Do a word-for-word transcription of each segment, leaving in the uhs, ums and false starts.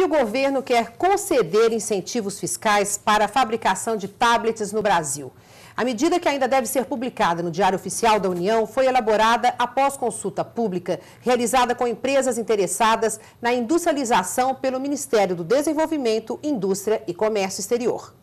E o governo quer conceder incentivos fiscais para a fabricação de tablets no Brasil. A medida, que ainda deve ser publicada no Diário Oficial da União, foi elaborada após consulta pública realizada com empresas interessadas na industrialização pelo Ministério do Desenvolvimento, Indústria e Comércio Exterior.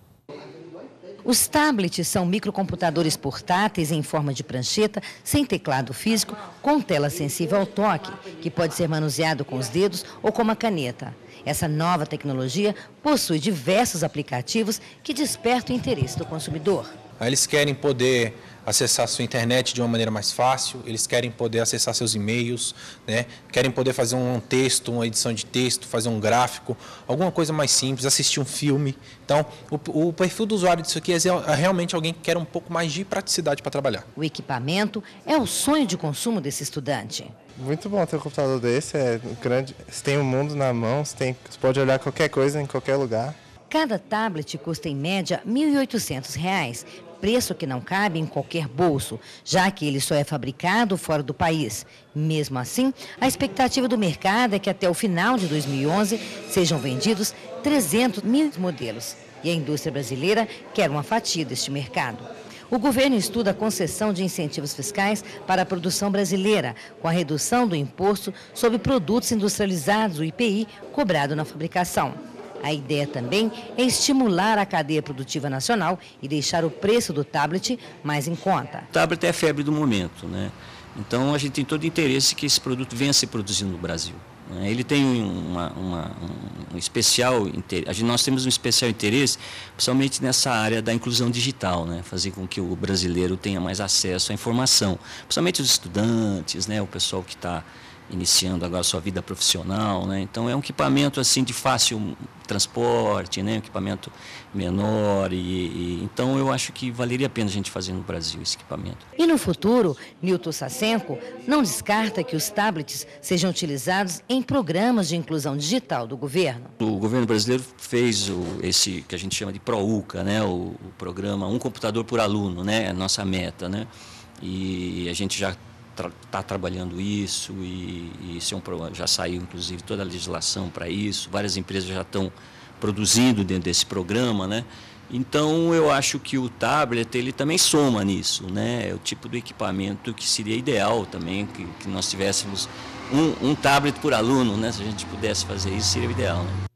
Os tablets são microcomputadores portáteis em forma de prancheta, sem teclado físico, com tela sensível ao toque, que pode ser manuseado com os dedos ou com uma caneta. Essa nova tecnologia possui diversos aplicativos que despertam o interesse do consumidor. Eles querem poder acessar a sua internet de uma maneira mais fácil, eles querem poder acessar seus e-mails, né? Querem poder fazer um texto, uma edição de texto, fazer um gráfico, alguma coisa mais simples, assistir um filme. Então, o, o perfil do usuário disso aqui é realmente alguém que quer um pouco mais de praticidade para trabalhar. O equipamento é o sonho de consumo desse estudante. Muito bom ter um computador desse, é grande, você tem o mundo na mão, você, tem, você pode olhar qualquer coisa em qualquer lugar. Cada tablet custa em média mil e oitocentos reais, preço que não cabe em qualquer bolso, já que ele só é fabricado fora do país. Mesmo assim, a expectativa do mercado é que até o final de dois mil e onze sejam vendidos trezentos mil modelos. E a indústria brasileira quer uma fatia deste mercado. O governo estuda a concessão de incentivos fiscais para a produção brasileira, com a redução do imposto sobre produtos industrializados, o I P I, cobrado na fabricação. A ideia também é estimular a cadeia produtiva nacional e deixar o preço do tablet mais em conta. O tablet é a febre do momento, né? Então a gente tem todo o interesse que esse produto venha a ser produzido no Brasil. Ele tem uma, uma, um especial interesse, nós temos um especial interesse, principalmente nessa área da inclusão digital, né? Fazer com que o brasileiro tenha mais acesso à informação, principalmente os estudantes, né? O pessoal que está iniciando agora sua vida profissional, né? Então é um equipamento assim de fácil transporte, né? Um equipamento menor, e, e então eu acho que valeria a pena a gente fazer no Brasil esse equipamento. E no futuro, Newton Sassenco não descarta que os tablets sejam utilizados em programas de inclusão digital do governo. O governo brasileiro fez o, esse que a gente chama de ProUCA, né? O, o programa Um Computador por Aluno, né? É a nossa meta, né? E a gente já está trabalhando isso, e, e isso é um problema. Já saiu inclusive toda a legislação para isso, várias empresas já estão produzindo dentro desse programa, né? Então eu acho que o tablet ele também soma nisso, né? É o tipo do equipamento que seria ideal também, que, que nós tivéssemos um, um tablet por aluno, né? Se a gente pudesse fazer isso, seria o ideal, né?